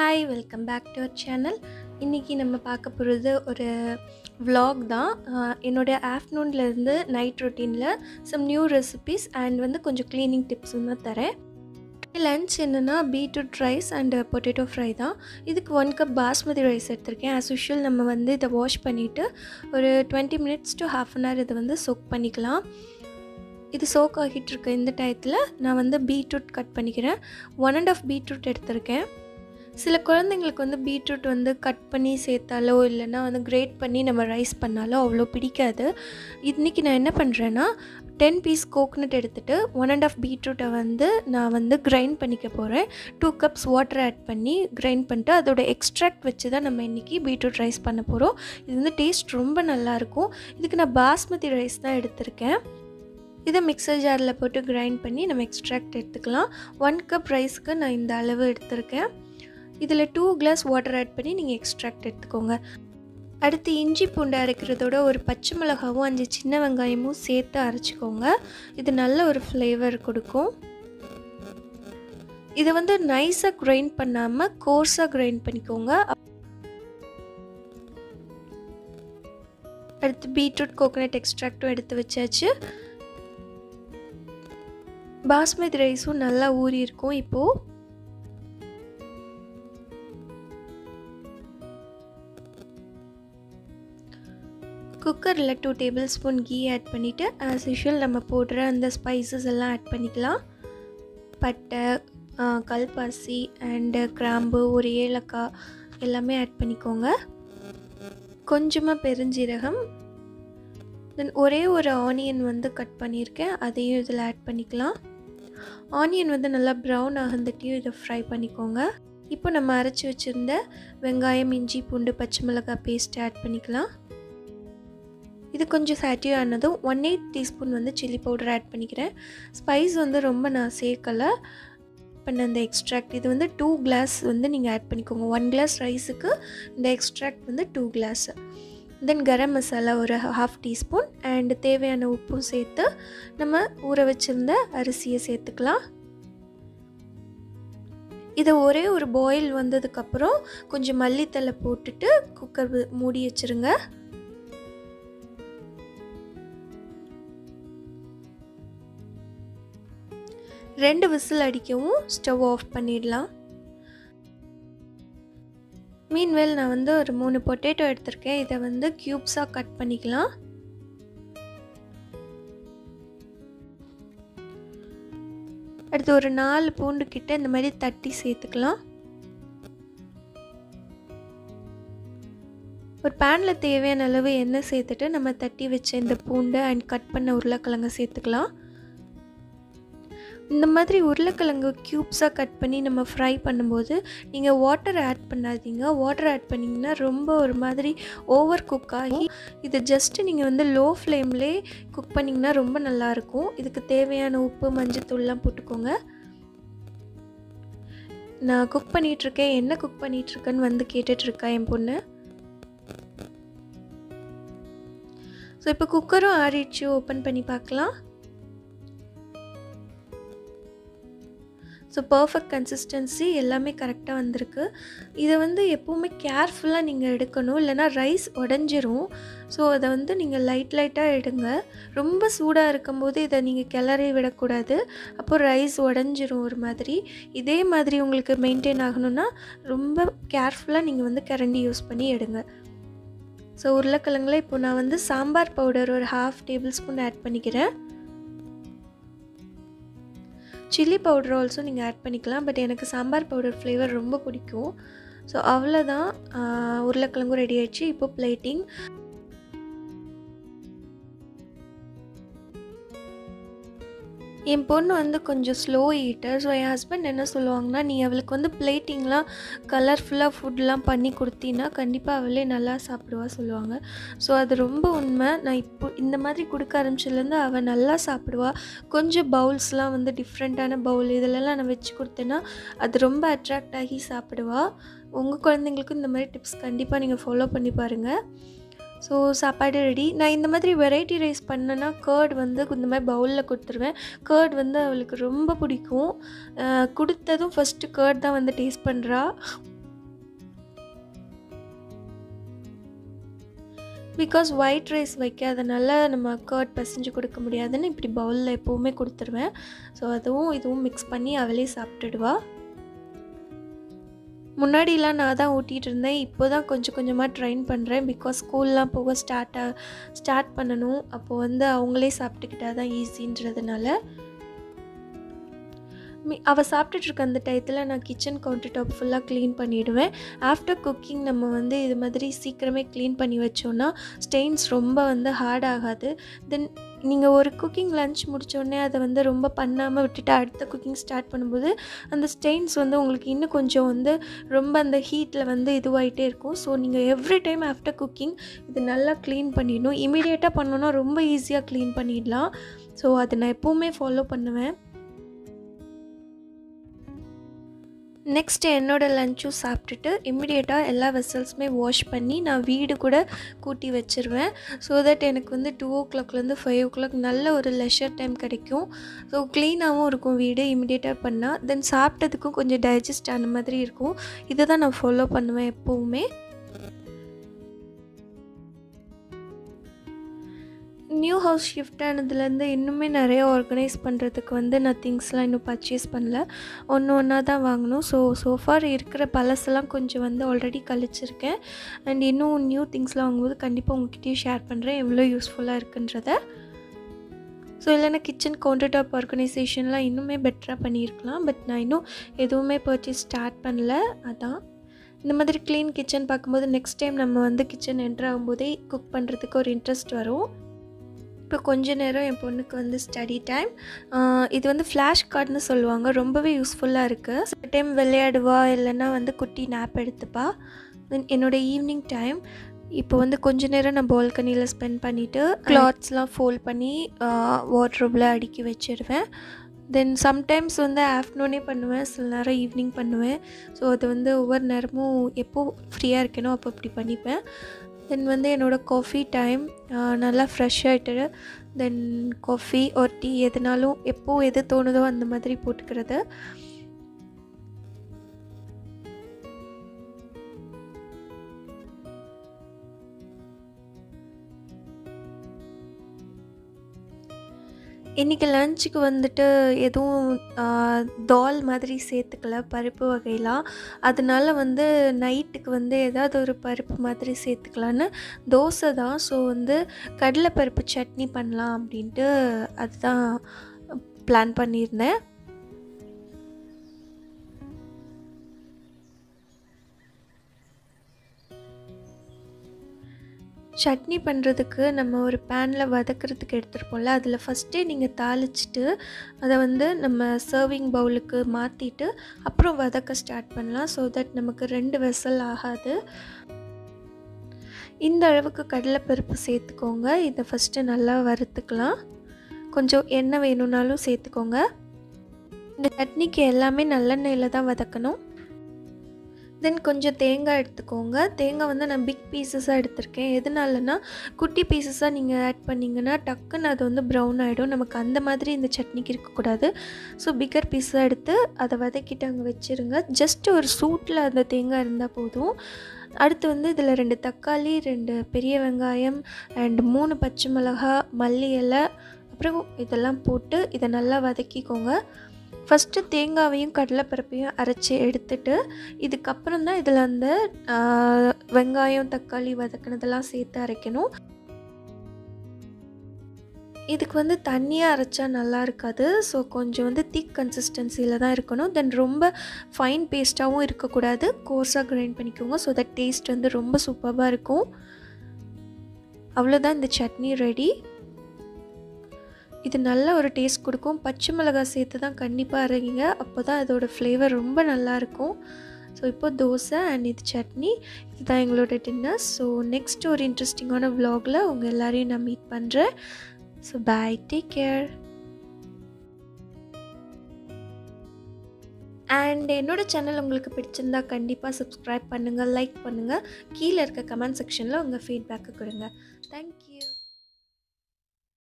Hi, welcome back to our channel. இன்னைக்கு நம்ம பார்க்க போறது ஒரு vlog தான். என்னோட ஆஃப்டர்நூன்ல இருந்து நைட் ரொட்டீன்ல some new recipes and வந்து கொஞ்சம் cleaning tips உம் தரேன். Lunch என்னன்னா beetroot rice and potato fry தான். இதுக்கு 1 cup basmati rice எடுத்துர்க்கேன். As usual நம்ம வந்து இத வாஷ் பண்ணிட்டு ஒரு 20 minutes to half an hour இத வந்து soak பண்ணிக்கலாம். இது soak ஆகிட்டு இருக்க இந்த டைத்துல நான் வந்து beetroot cut பண்ணிக்கிறேன். 1 1/2 beetroot எடுத்துர்க்கேன். சில குழந்தைகளுக்கு வந்து பீட்ரூட் வந்து கட் பண்ணி சேர்த்தாலோ இல்லைனா வந்து கிரேட் பண்ணி நம்ம ரைஸ் பண்ணாலோ அவ்வளோ பிடிக்காது. இன்றைக்கி நான் என்ன பண்ணுறேன்னா 10 பீஸ் கோகனட் எடுத்துகிட்டு 1 1/2 பீட்ரூட்டை வந்து நான் வந்து கிரைண்ட் பண்ணிக்க போகிறேன். 2 cups வாட்டர் ஆட் பண்ணி கிரைண்ட் பண்ணிட்டு அதோட எக்ஸ்ட்ராக்ட் வச்சு தான் நம்ம இன்றைக்கி பீட்ரூட் ரைஸ் பண்ண போகிறோம். இது வந்து டேஸ்ட் ரொம்ப நல்லாயிருக்கும். இதுக்கு நான் பாஸ்மதி ரைஸ் தான் எடுத்திருக்கேன். இதை மிக்சர் ஜாரில் போட்டு கிரைண்ட் பண்ணி நம்ம எக்ஸ்ட்ராக்ட் எடுத்துக்கலாம். 1 cup ரைஸ்க்கு நான் இந்த அளவு எடுத்திருக்கேன். இதில் 2 glass வாட்டர் ஆட் பண்ணி நீங்கள் எக்ஸ்ட்ராக்ட் எடுத்துக்கோங்க. அடுத்து இஞ்சி பூண்டு அரைக்கிறதோட ஒரு பச்சை மிளகாவும் 5 சின்ன வெங்காயமும் சேர்த்து அரைச்சிக்கோங்க. இது நல்ல ஒரு ஃப்ளேவர் கொடுக்கும். இதை வந்து நைஸாக கிரைண்ட் பண்ணாமல் கோர்ஸாக கிரைண்ட் பண்ணிக்கோங்க. அடுத்து பீட்ரூட் கோகனட் எக்ஸ்ட்ராக்டும் எடுத்து வச்சாச்சு. பாஸ்மதி ரைஸும் நல்லா ஊறி இருக்கும். இப்போது குக்கரில் 2 tablespoon கீ ஆட் பண்ணிவிட்டு as usual நம்ம போடுற அந்த ஸ்பைசஸ் எல்லாம் ஆட் பண்ணிக்கலாம். பட்டை, கல்பாசி அண்டு கிராம்பு, ஒரு ஏலக்காய் எல்லாமே ஆட் பண்ணிக்கோங்க. கொஞ்சமாக பெருஞ்சீரகம், தென் ஒரே ஒரு ஆனியன் வந்து கட் பண்ணியிருக்கேன், அதையும் இதில் ஆட் பண்ணிக்கலாம். ஆனியன் வந்து நல்லா ப்ரௌன் ஆகிருந்துட்டையும் இதை ஃப்ரை பண்ணிக்கோங்க. இப்போ நம்ம அரைச்சி வச்சுருந்த வெங்காயம், இஞ்சி பூண்டு, பச்சை மிளகாய் பேஸ்ட் ஆட் பண்ணிக்கலாம். இது கொஞ்சம் சாட்டியாக ஆனதும் 1/8 teaspoon வந்து சில்லி பவுடர் ஆட் பண்ணிக்கிறேன். ஸ்பைஸ் வந்து ரொம்ப நான் சேர்க்கலை பண்ண அந்த எக்ஸ்ட்ராக்ட். இது வந்து 2 glass வந்து நீங்கள் ஆட் பண்ணிக்கோங்க. 1 glass ரைஸுக்கு இந்த எக்ஸ்ட்ராக்ட் வந்து 2 glass. தென் கரம் மசாலா ஒரு 1/2 teaspoon அண்ட் தேவையான உப்பும் சேர்த்து நம்ம ஊற வச்சுருந்த அரிசியை சேர்த்துக்கலாம். இதை ஒரே ஒரு பாயில் வந்ததுக்கப்புறம் கொஞ்சம் மல்லித்தலை போட்டுட்டு குக்கர் மூடி வச்சுருங்க. ரெண்டு விசில் அடிக்கவும் ஸ்டவ் ஆஃப் பண்ணிடலாம். மீன்வேல் நான் வந்து ஒரு 3 பொட்டேட்டோ எடுத்திருக்கேன். இதை வந்து க்யூப்ஸாக கட் பண்ணிக்கலாம். அடுத்து ஒரு 4 பூண்டு கிட்ட இந்த மாதிரி தட்டி சேர்த்துக்கலாம். ஒரு பேனில் தேவையான அளவு எண்ணெய் சேர்த்துட்டு நம்ம தட்டி வச்ச இந்த பூண்டு அண்ட் கட் பண்ண உருளைக்கிழங்கு சேர்த்துக்கலாம். இந்த மாதிரி உருளைக்கிழங்கு க்யூப்ஸாக கட் பண்ணி நம்ம ஃப்ரை பண்ணும்போது நீங்கள் வாட்டர் ஆட் பண்ணாதீங்க. வாட்டர் ஆட் பண்ணிங்கன்னா ரொம்ப ஒரு மாதிரி ஓவர் குக் ஆகி இதை ஜஸ்ட்டு நீங்கள் வந்து லோ ஃப்ளேம்லேயே குக் பண்ணிங்கன்னா ரொம்ப நல்லாயிருக்கும். இதுக்கு தேவையான உப்பு, மஞ்சத்தூள்லாம் போட்டுக்கோங்க. நான் குக் பண்ணிகிட்ருக்கேன், என்ன குக் பண்ணிகிட்ருக்கேன்னு வந்து கேட்டுட்ருக்கா என் பொண்ணு. ஸோ இப்போ குக்கரும் ஆறிடுச்சு. ஓப்பன் பண்ணி பார்க்கலாம். ஸோ பர்ஃபெக்ட் கன்சிஸ்டன்சி எல்லாமே கரெக்டாக வந்திருக்கு. இதை வந்து எப்போவுமே கேர்ஃபுல்லாக நீங்கள் எடுக்கணும், இல்லைனா ரைஸ் உடஞ்சிரும். ஸோ அதை வந்து நீங்கள் லைட்டாக எடுங்க. ரொம்ப சூடாக இருக்கும்போது இதை நீங்கள் கிளறி விடக்கூடாது, அப்போது ரைஸ் உடஞ்சிரும் ஒரு மாதிரி. இதே மாதிரி உங்களுக்கு மெயின்டைன் ஆகணும்னா ரொம்ப கேர்ஃபுல்லாக நீங்கள் வந்து கரண்டி யூஸ் பண்ணி எடுங்க. ஸோ உருளைக்கிழங்குல இப்போ நான் வந்து சாம்பார் பவுடர் ஒரு 1/2 tablespoon ஆட் பண்ணிக்கிறேன். சில்லி பவுடர் ஆல்சோ நீங்கள் ஆட் பண்ணிக்கலாம், பட் எனக்கு சாம்பார் பவுடர் ஃப்ளேவர் ரொம்ப பிடிக்கும். ஸோ அவ்வளோதான், உருளைக்கிழங்கும் ரெடி ஆகிடுச்சு. இப்போ பிளேட்டிங். என் பொண்ணு வந்து கொஞ்சம் ஸ்லோ ஈட்டர். ஸோ என் ஹஸ்பண்ட் என்ன சொல்லுவாங்கன்னா, நீ அவளுக்கு வந்து பிளேட்டிங்லாம் கலர்ஃபுல்லாக ஃபுட்லாம் பண்ணி கொடுத்தீங்கன்னா கண்டிப்பாக அவளே நல்லா சாப்பிடுவா சொல்லுவாங்க. ஸோ அது ரொம்ப உண்மை. நான் இப்போ இந்த மாதிரி கொடுக்க ஆரம்பிச்சதுலேருந்து அவள் நல்லா சாப்பிடுவா. கொஞ்சம் பவுல்ஸ்லாம் வந்து டிஃப்ரெண்ட்டான பவுல் இதிலலாம் நான் வச்சு கொடுத்தேன்னா அது ரொம்ப அட்ராக்ட் ஆகி சாப்பிடுவாள். உங்கள் குழந்தைங்களுக்கும் இந்த மாதிரி டிப்ஸ் கண்டிப்பாக நீங்கள் ஃபாலோ பண்ணி பாருங்கள். ஸோ சாப்பாடு ரெடி. நான் இந்த மாதிரி வெரைட்டி ரைஸ் பண்ணேன்னா கர்ட் வந்து இந்த மாதிரி பவுலில் கொடுத்துருவேன். கர்ட் வந்து அவளுக்கு ரொம்ப பிடிக்கும். கொடுத்ததும் ஃபஸ்ட்டு கர்ட் தான் வந்து டேஸ்ட் பண்ணுறா. because white rice வைக்காதனால நம்ம curd பசஞ்சு கொடுக்க முடியாதுன்னு இப்படி பவுல்ல எப்பவுமே கொடுத்துருவேன். ஸோ அதுவும் இதுவும் மிக்ஸ் பண்ணி அவளே சாப்பிட்டுடுவா. முன்னாடிலாம் நான் தான் ஊட்டிகிட்டு இருந்தேன், இப்போ தான் கொஞ்சம் கொஞ்சமாக ட்ரைன் பண்ணுறேன். பிகாஸ் ஸ்கூல்லாம் போக ஸ்டார்ட் பண்ணணும். அப்போது அவங்களே சாப்பிட்டுக்கிட்டா தான் ஈஸின்றதுனால அவள் சாப்பிட்டுட்ருக்க அந்த டயத்தில் நான் கிச்சன் கவுண்டர் டாப் ஃபுல்லாக க்ளீன் பண்ணிவிடுவேன். ஆஃப்டர் குக்கிங் நம்ம இது மாதிரி சீக்கிரமே க்ளீன் பண்ணி வச்சோன்னா ஸ்டெயின்ஸ் ரொம்ப ஹார்ட் ஆகாது. தென் நீங்கள் ஒரு குக்கிங் லன்ச் முடித்தோடனே அதை ரொம்ப பண்ணாமல் விட்டுட்டு அடுத்த குக்கிங் ஸ்டார்ட் பண்ணும்போது அந்த ஸ்டெயின்ஸ் உங்களுக்கு இன்னும் கொஞ்சம் ரொம்ப அந்த ஹீட்டில் இதுவாகிட்டே இருக்கும். ஸோ நீங்கள் எவ்ரி டைம் ஆஃப்டர் குக்கிங் இது நல்லா க்ளீன் பண்ணிடணும். இமீடியேட்டாக பண்ணோன்னா ரொம்ப ஈஸியாக க்ளீன் பண்ணிடலாம். ஸோ அதை நான் எப்போவுமே ஃபாலோ பண்ணுவேன். நெக்ஸ்ட் என்னோடய லஞ்சும் சாப்பிட்டுட்டு இம்மிடியேட்டாக எல்லா வெசல்ஸுமே வாஷ் பண்ணி நான் வீடு கூட கூட்டி வச்சுருவேன். ஸோ தட் எனக்கு 2 o'clockலேருந்து 5 o'clock நல்ல ஒரு லெஷர் டைம் கிடைக்கும். ஸோ க்ளீனாகவும் இருக்கும் வீடு இம்மிடியேட்டாக பண்ணால். தென் சாப்பிட்டதுக்கும் கொஞ்சம் டைஜஸ்ட் ஆன மாதிரி இருக்கும். இதை தான் நான் ஃபாலோ பண்ணுவேன் எப்போவுமே. நியூ ஹவுஸ் ஷிஃப்ட் ஆனதுலேருந்து இன்னுமே நிறைய ஆர்கனைஸ் பண்ணுறதுக்கு நான் திங்ஸ்லாம் இன்னும் பர்ச்சேஸ் பண்ணல, ஒன்று ஒன்றா தான் வாங்கணும். ஸோ ஃபார் இருக்கிற பழசெல்லாம் கொஞ்சம் ஆல்ரெடி கழிச்சிருக்கேன். அண்ட் இன்னும் நியூ திங்ஸ்லாம் வாங்கும்போது கண்டிப்பாக உங்ககிட்டயும் ஷேர் பண்ணுறேன் எவ்வளோ யூஸ்ஃபுல்லாக இருக்குன்றத. ஸோ இல்லைன்னா கிச்சன் கவுண்டர் டாப் ஆர்கனைசேஷன்லாம் இன்னுமே பெட்டராக பண்ணியிருக்கலாம். பட் நான் இன்னும் எதுவுமே பர்ச்சேஸ் ஸ்டார்ட் பண்ணல. அதான் இந்த மாதிரி க்ளீன் கிச்சன் பார்க்கும்போது நெக்ஸ்ட் டைம் நம்ம கிச்சன் என்டர் ஆகும்போதே குக் பண்ணுறதுக்கு ஒரு இன்ட்ரெஸ்ட் வரும். இப்போ கொஞ்ச நேரம் என் பொண்ணுக்கு ஸ்டடி டைம். இது ஃப்ளாஷ் கார்டுன்னு சொல்லுவாங்க, ரொம்பவே யூஸ்ஃபுல்லாக இருக்குது. சில டைம் விளையாடுவா, இல்லைன்னா குட்டி நாப் எடுத்துப்பா. தென் என்னோடய ஈவினிங் டைம் இப்போ கொஞ்ச நேரம் நான் பால்கனியில் ஸ்பெண்ட் பண்ணிவிட்டு கிளாத்ஸ்லாம் ஃபோல்ட் பண்ணி வார்ட்ரோப்பில் அடுக்கி வச்சுருவேன். தென் சம்டைம்ஸ் ஆஃப்டர்நூனே பண்ணுவேன், சில நேரம் ஈவினிங் பண்ணுவேன். ஸோ அது ஒவ்வொரு நேரமும் எப்போது ஃப்ரீயாக இருக்கணும் அப்போ இப்படி பண்ணிப்பேன். தென் என்னோடய காஃபி டைம், நல்லா ஃப்ரெஷ் ஆகிட்டு தென் காஃபி ஒரு டீ எதுனாலும் எப்போது எது தோணுதோ அந்த மாதிரி போட்டுக்கிறது. இன்றைக்கி லஞ்சுக்கு எதுவும் தால் மாதிரி சேர்த்துக்கல பருப்பு வகையெலாம். அதனால நைட்டுக்கு ஏதாவது ஒரு பருப்பு மாதிரி சேர்த்துக்கலான்னு தோசை தான். ஸோ கடலைப்பருப்பு சட்னி பண்ணலாம் அப்படின்ட்டு அதுதான் பிளான் பண்ணியிருந்தேன். சட்னி பண்ணுறதுக்கு நம்ம ஒரு பேனில் வதக்கிறதுக்கு எடுத்துருப்போம்ல, அதில் ஃபஸ்ட்டே நீங்கள் தாளிச்சிட்டு அதை நம்ம சர்விங் பவுலுக்கு மாற்றிட்டு அப்புறம் வதக்க ஸ்டார்ட் பண்ணலாம். ஸோ தட் நமக்கு 2 vessel ஆகாது. இந்த அளவுக்கு கடலைப்பருப்பு சேர்த்துக்கோங்க. இதை ஃபஸ்ட்டு நல்லா வறுத்துக்கலாம். கொஞ்சம் எண்ணெய் வேணும்னாலும் சேர்த்துக்கோங்க. இந்த சட்னிக்கு எல்லாமே நல்லெண்ணெயில் தான் வதக்கணும். தென் கொஞ்சம் தேங்காய் எடுத்துக்கோங்க. தேங்காய் நான் பிக் பீசஸாக எடுத்திருக்கேன். எதனாலன்னா குட்டி பீசஸாக நீங்கள் ஆட் பண்ணிங்கன்னா டக்குன்னு அது ப்ரௌன் ஆகிடும். நமக்கு அந்த மாதிரி இந்த சட்னிக்கு இருக்கக்கூடாது. ஸோ பிக்கர் பீஸாக எடுத்து அதை வதக்கிட்டு அங்கே வச்சுருங்க. ஜஸ்ட் ஒரு சூட்டில் அந்த தேங்காய் இருந்தால் போதும். அடுத்து இதில் 2 தக்காளி, 2 பெரிய வெங்காயம் அண்ட் 3 பச்சை மிளகா, மல்லி இலை, அப்புறம் இதெல்லாம் போட்டு இதை நல்லா வதக்கிக்கோங்க. ஃபஸ்ட்டு தேங்காயையும் கடலைப்பருப்பையும் அரைச்சி எடுத்துட்டு இதுக்கப்புறம் தான் இதில் அந்த வெங்காயம் தக்காளி வதக்கினதெல்லாம் சேர்த்து அரைக்கணும். இதுக்கு தண்ணியாக அரைச்சா நல்லா இருக்காது. ஸோ கொஞ்சம் திக் கன்சிஸ்டன்சியில் தான் இருக்கணும். தென் ரொம்ப ஃபைன் பேஸ்ட்டாகவும் இருக்கக்கூடாது, கோர்ஸாக கிரைண்ட் பண்ணிக்கோங்க. ஸோ தட் டேஸ்ட் ரொம்ப சூப்பராக இருக்கும். அவ்வளோதான் இந்த சட்னி ரெடி. இது நல்ல ஒரு டேஸ்ட் கொடுக்கும். பச்சை மிளகாய் சேர்த்து தான் கண்டிப்பாக அரைங்க, அப்போ தான் இதோடய ஃப்ளேவர் ரொம்ப நல்லாயிருக்கும். ஸோ இப்போ தோசை அண்ட் இது சட்னி, இதுதான் எங்களோட டின்னர். ஸோ நெக்ஸ்ட் ஒரு இன்ட்ரெஸ்டிங்கான விலாகில் உங்கள் எல்லோரையும் நான் மீட் பண்ணுறேன். So bye, take care. And என்னோடய சேனல் உங்களுக்கு பிடிச்சிருந்தா கண்டிப்பாக சப்ஸ்கிரைப் பண்ணுங்கள், லைக் பண்ணுங்கள். கீழே இருக்க கமெண்ட் செக்ஷனில் உங்கள் ஃபீட்பேக்கை கொடுங்க. தேங்க்யூ.